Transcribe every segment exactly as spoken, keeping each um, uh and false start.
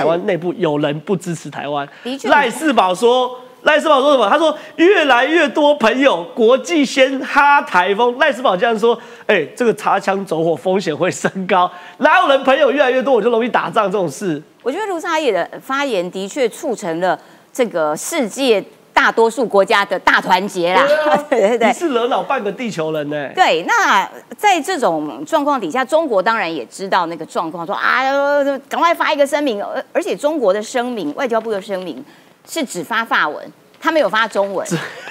台湾内部有人不支持台湾。赖世宝说。 赖世宝说什么？他说越来越多朋友国际先哈台风。赖世宝这样说：“哎、欸，这个擦枪走火风险会升高，哪有人朋友越来越多我就容易打仗这种事？”我觉得卢沙野的发言的确促成了这个世界大多数国家的大团结啦。对、啊、对对，你是惹恼半个地球人呢、欸。对，那在这种状况底下，中国当然也知道那个状况，说啊，赶快发一个声明。而且中国的声明，外交部的声明。 是只发法文，他没有发中文。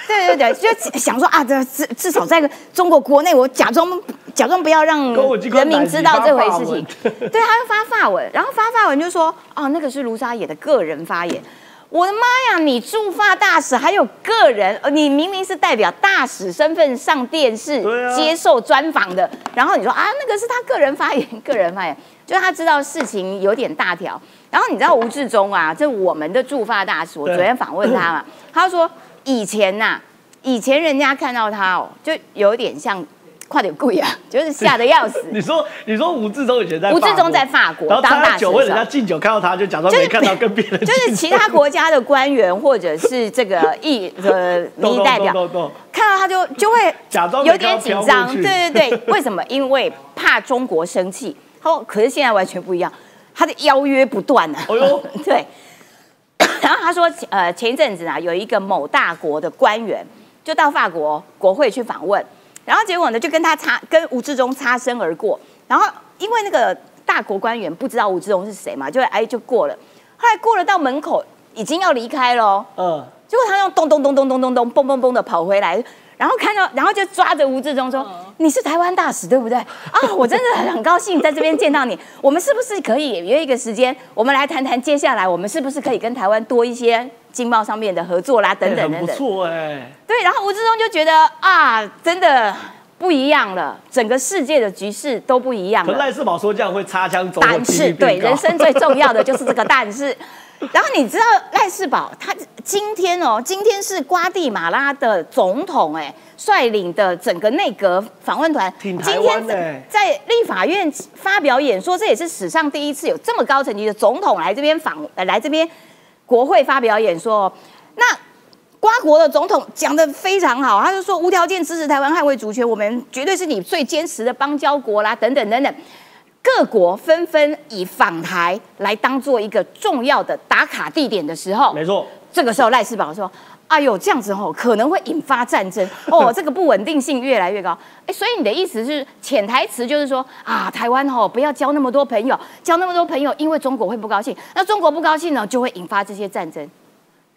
对对对，就想说啊，这至至少在中国国内，我假装假装不要让人民知道这回事情。对，他就发法文，然后发法文就说哦，那个是卢沙野的个人发言。我的妈呀，你驻法大使还有个人，你明明是代表大使身份上电视、啊、接受专访的，然后你说啊，那个是他个人发言，个人发言，就是他知道事情有点大条。 然后你知道吴志忠啊，这我们的驻法大使，我昨天访问他嘛，他说以前呐、啊，以前人家看到他哦，就有点像快点跪啊，就是吓得要死。你说你说吴志忠以前在法国，吴志忠在法国当大使，然后人家敬酒看到他就假装没看到，跟别人就是其他国家的官员或者是这个议呃民意代表看到他就就会假装有点紧张，对对对，为什么？因为怕中国生气。他说，可是现在完全不一样。 他的邀约不断呢、啊，哦、对。然后他说，呃，前一阵子啊，有一个某大国的官员就到法国国会去访问，然后结果呢，就跟他擦跟吴志忠擦身而过。然后因为那个大国官员不知道吴志忠是谁嘛，就哎就过了。后来过了到门口，已经要离开了。嗯。结果他用咚咚咚咚咚咚咚蹦蹦蹦的跑回来，然后看到，然后就抓着吴志忠说。嗯 你是台湾大使对不对啊？我真的很高兴在这边见到你。我们是不是可以约一个时间，我们来谈谈接下来我们是不是可以跟台湾多一些经贸上面的合作啦，等等等等。欸、不错哎、欸。对，然后吴志忠就觉得啊，真的不一样了，整个世界的局势都不一样了。可赖世宝说这样会擦枪走火，但是对人生最重要的就是这个但是。然后你知道赖世宝他今天哦，今天是瓜地马拉的总统哎、欸。 率领的整个内阁访问团，今天在立法院发表演说，这也是史上第一次有这么高层级的总统来这边访，来这边国会发表演说。那瓜国的总统讲得非常好，他就说无条件支持台湾捍卫主权，我们绝对是你最坚实的邦交国啦，等等等等。各国纷纷以访台来当做一个重要的打卡地点的时候，没错。这个时候赖世宝说。 哎呦，这样子哦，可能会引发战争哦，这个不稳定性越来越高。哎，所以你的意思是潜台词就是说啊，台湾哦不要交那么多朋友，交那么多朋友，因为中国会不高兴，那中国不高兴呢，就会引发这些战争。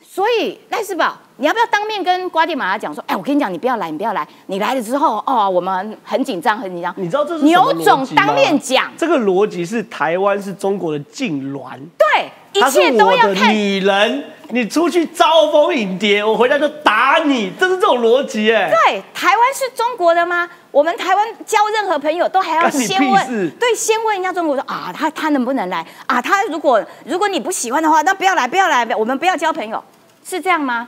所以赖世宝，你要不要当面跟瓜地马拉讲说，哎，我跟你讲，你不要来，你不要来，你来了之后哦，我们很紧张，很紧张。你知道这是什么逻辑吗？你有种当面讲，这个逻辑是台湾是中国的禁脔，对，一切都要看女人。 你出去招蜂引蝶，我回家就打你，这是这种逻辑哎。对，台湾是中国的吗？我们台湾交任何朋友都还要先问，对，先问一下中国说啊，他他能不能来啊？他如果如果你不喜欢的话，那不要来，不要来，我们不要交朋友，是这样吗？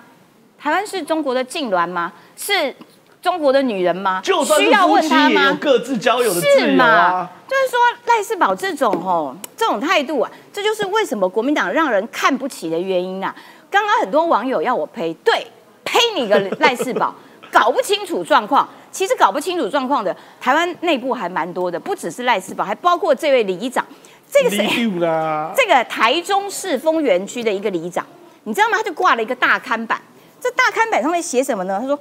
台湾是中国的禁脔吗？是中国的女人吗？就算是夫妻也有各自交友的自由啊。 就是说，赖世宝这种哦，这种态度啊，这就是为什么国民党让人看不起的原因啊。刚刚很多网友要我呸，对，呸你个赖世宝，搞不清楚状况。其实搞不清楚状况的，台湾内部还蛮多的，不只是赖世宝，还包括这位里长，这个谁？这个台中市丰原区的一个里长，你知道吗？他就挂了一个大看板，这大看板上面写什么呢？他说。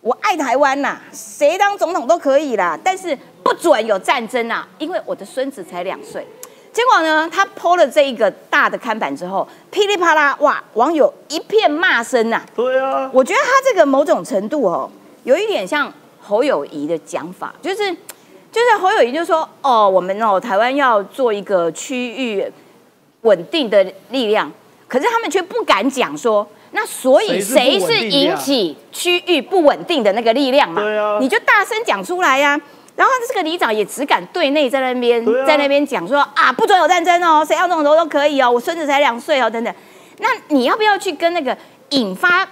我爱台湾呐、啊，谁当总统都可以啦，但是不准有战争啊！因为我的孙子才两岁。结果呢，他po了这一个大的看板之后，噼里啪啦，哇，网友一片骂声呐、啊。对啊，我觉得他这个某种程度哦，有一点像侯友宜的讲法，就是就是侯友宜就说哦，我们哦台湾要做一个区域稳定的力量，可是他们却不敢讲说。 那所以谁是引起区域不稳定的那个力量嘛？对啊，你就大声讲出来呀、啊。然后这个里长也只敢对内在那边、啊、在那边讲说啊，不准有战争哦，谁要弄都都可以哦，我孙子才两岁哦，等等。那你要不要去跟那个引发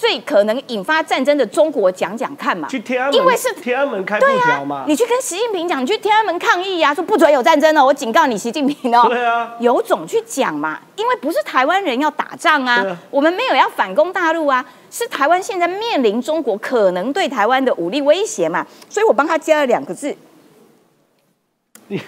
最可能引发战争的中国讲讲看嘛？去天安门，因为是天安门开布条嘛、啊。你去跟习近平讲，你去天安门抗议啊，说不准有战争哦，我警告你习近平哦。对啊，有种去讲嘛，因为不是台湾人要打仗啊，啊我们没有要反攻大陆啊，是台湾现在面临中国可能对台湾的武力威胁嘛，所以我帮他加了两个字。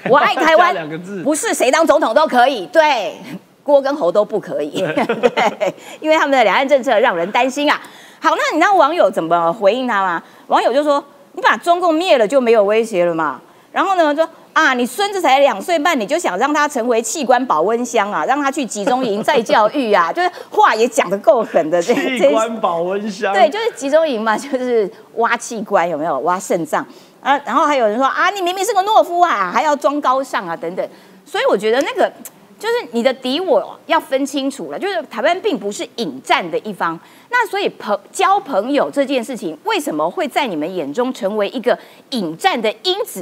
我爱台湾，不是谁当总统都可以，对，郭跟侯都不可以，对，因为他们的两岸政策让人担心啊。好，那你知道网友怎么回应他吗？网友就说：“你把中共灭了就没有威胁了嘛。”然后呢，说啊，你孙子才两岁半，你就想让他成为器官保温箱啊，让他去集中营再教育啊，就是话也讲得够狠的。器官保温箱，对，就是集中营嘛，就是挖器官，有没有挖肾脏？ 啊，然后还有人说啊，你明明是个懦夫啊，还要装高尚啊，等等。所以我觉得那个就是你的敌我要分清楚了，就是台湾并不是引战的一方。那所以朋交朋友这件事情，为什么会在你们眼中成为一个引战的因子？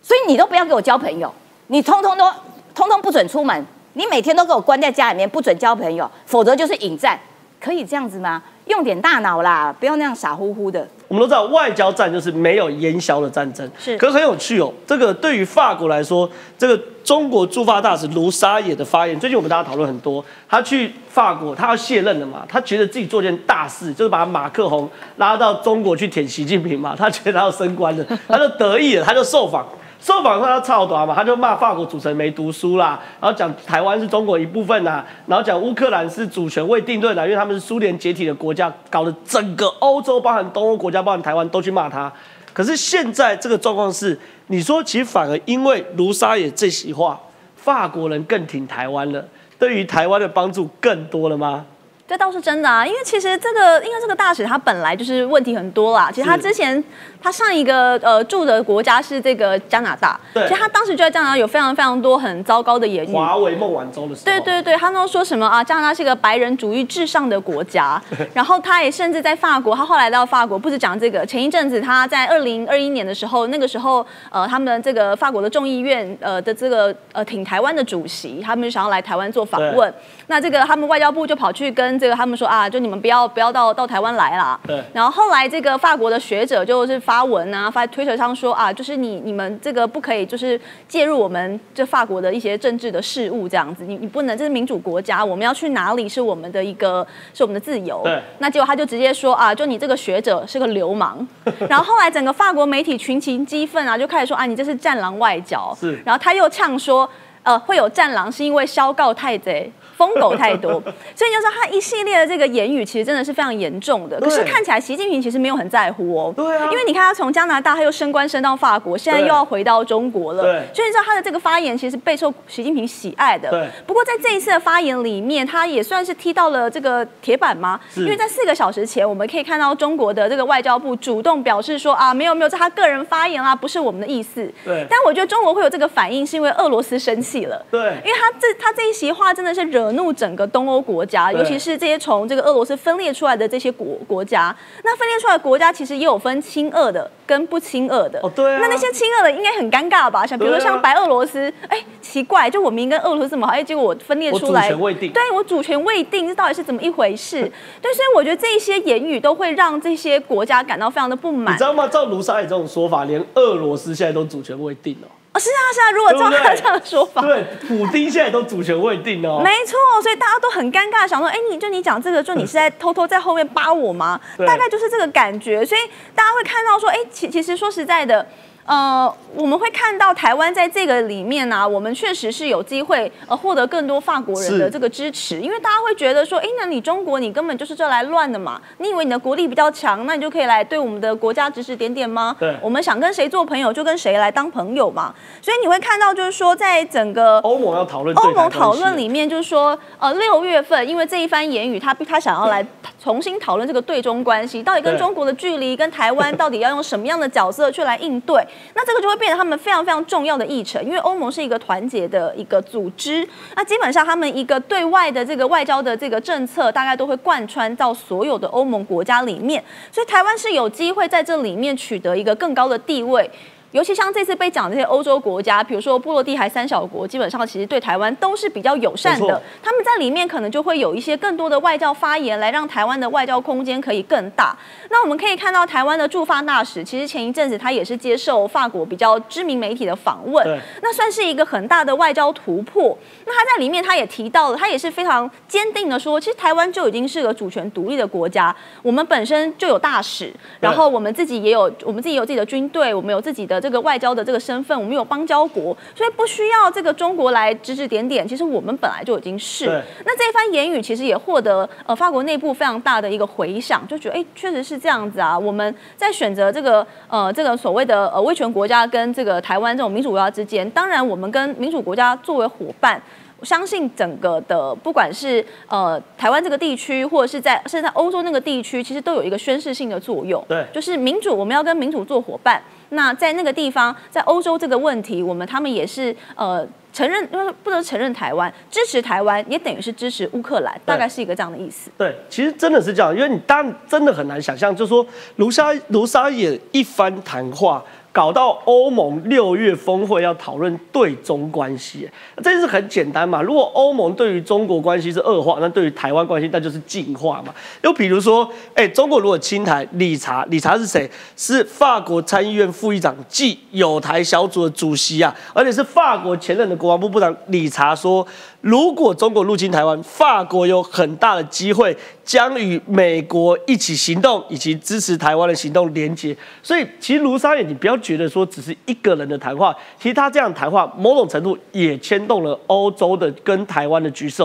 所以你都不要给我交朋友，你通通都通通不准出门，你每天都给我关在家里面，不准交朋友，否则就是引战。可以这样子吗？ 用点大脑啦，不要那样傻乎乎的。我们都知道，外交战就是没有烟消的战争。是，可是很有趣哦。这个对于法国来说，这个中国驻法大使卢沙野的发言，最近我们大家讨论很多。他去法国，他要卸任了嘛？他觉得自己做件大事，就是把马克宏拉到中国去舔习近平嘛。他觉得他要升官了，他就得意了，他就受访。 受访上他操短嘛，他就骂法国主持人没读书啦，然后讲台湾是中国一部分呐、啊，然后讲乌克兰是主权未定论啦、啊，因为他们是苏联解体的国家，搞得整个欧洲，包含东欧国家，包含台湾都去骂他。可是现在这个状况是，你说其实反而因为卢沙野这席话，法国人更挺台湾了，对于台湾的帮助更多了吗？ 这倒是真的啊，因为其实这个，因为这个大使他本来就是问题很多啦。其实他之前他上一个呃住的国家是这个加拿大，其实他当时就在加拿大有非常非常多很糟糕的言语。华为孟晚舟的时候，对对对，他都说什么啊，加拿大是一个白人主义至上的国家。然后他也甚至在法国，他后来到法国不止讲这个，前一阵子他在二零二一年的时候，那个时候呃他们这个法国的众议院呃的这个呃挺台湾的主席，他们想要来台湾做访问，那这个他们外交部就跑去跟 这个他们说啊，就你们不要不要到到台湾来啦。对。然后后来这个法国的学者就是发文啊，发在推特上说啊，就是你你们这个不可以就是介入我们这法国的一些政治的事务这样子，你你不能，这是民主国家，我们要去哪里是我们的一个是我们的自由。对。那结果他就直接说啊，就你这个学者是个流氓。然后后来整个法国媒体群情激愤啊，就开始说啊，你这是战狼外交。是。然后他又呛说，呃，会有战狼是因为枭告太贼。 疯狗太多，所以就是他一系列的这个言语，其实真的是非常严重的。可是看起来习近平其实没有很在乎哦。对啊，因为你看他从加拿大，他又升官升到法国，现在又要回到中国了。对，所以你知道他的这个发言其实备受习近平喜爱的。对。不过在这一次的发言里面，他也算是踢到了这个铁板吗？因为在四个小时前，我们可以看到中国的这个外交部主动表示说啊，没有没有，这他个人发言啦、啊，不是我们的意思。对。但我觉得中国会有这个反应，是因为俄罗斯生气了。对。因为他这他这一席话真的是惹 怒整个东欧国家，尤其是这些从这个俄罗斯分裂出来的这些国国家。那分裂出来的国家其实也有分亲俄的跟不亲俄的。哦，对啊。那那些亲俄的应该很尴尬吧？像比如说像白俄罗斯，哎、啊，奇怪，就我明明跟俄罗斯这么好，哎，结果我分裂出来，我主权未定。对，我主权未定，这到底是怎么一回事？对，所以我觉得这些言语都会让这些国家感到非常的不满。你知道吗？照卢沙野这种说法，连俄罗斯现在都主权未定哦。 哦，是啊，是啊，如果照他这样说法， 对, 对，普丁现在都主权未定哦，没错，所以大家都很尴尬，想说，哎，你就你讲这个，就你是在偷偷在后面扒我吗？大概就是这个感觉，所以大家会看到说，哎，其其实说实在的。 呃，我们会看到台湾在这个里面呢、啊，我们确实是有机会呃获得更多法国人的这个支持，因为大家会觉得说，哎，那你中国你根本就是这来乱的嘛，你以为你的国力比较强，那你就可以来对我们的国家指指点点吗？对，我们想跟谁做朋友就跟谁来当朋友嘛。所以你会看到就是说，在整个欧盟要讨论欧盟讨论里面，就是说，呃，六月份因为这一番言语，他他想要来重新讨论这个对中关系，到底跟中国的距离，跟台湾到底要用什么样的角色去来应对。 那这个就会变成他们非常非常重要的议程，因为欧盟是一个团结的一个组织，那基本上他们一个对外的这个外交的这个政策，大概都会贯穿到所有的欧盟国家里面，所以台湾是有机会在这里面取得一个更高的地位。尤其像这次被讲的这些欧洲国家，比如说波罗的海三小国，基本上其实对台湾都是比较友善的。他们在里面可能就会有一些更多的外交发言，来让台湾的外交空间可以更大。那我们可以看到，台湾的驻法大使其实前一阵子他也是接受法国比较知名媒体的访问，那算是一个很大的外交突破。那他在里面他也提到了，他也是非常坚定的说，其实台湾就已经是个主权独立的国家，我们本身就有大使，然后我们自己也有我们自己有自己的军队，我们有自己的。 这个外交的这个身份，我们有邦交国，所以不需要这个中国来指指点点。其实我们本来就已经是。那这一番言语其实也获得呃法国内部非常大的一个回响，就觉得哎，确实是这样子啊。我们在选择这个呃这个所谓的呃威权国家跟这个台湾这种民主国家之间，当然我们跟民主国家作为伙伴。 相信整个的，不管是呃台湾这个地区，或者是在甚至在欧洲那个地区，其实都有一个宣示性的作用。对，就是民主，我们要跟民主做伙伴。那在那个地方，在欧洲这个问题，我们他们也是呃承认，不能承认台湾，支持台湾，也等于是支持乌克兰，大概是一个这样的意思。对，其实真的是这样，因为你当然真的很难想象，就是说卢沙卢沙野一番谈话。 搞到欧盟六月峰会要讨论对中关系，这件事很简单嘛。如果欧盟对于中国关系是恶化，那对于台湾关系那就是进化嘛。又比如说，哎、欸，中国如果侵台，理查，理查是谁？是法国参议院副议长暨友台小组的主席啊，而且是法国前任的国防部部长理查说，如果中国入侵台湾，法国有很大的机会将与美国一起行动，以及支持台湾的行动连结。所以，其实卢沙野，你不要。 觉得说只是一个人的谈话，其实他这样谈话，某种程度也牵动了欧洲的跟台湾的局势。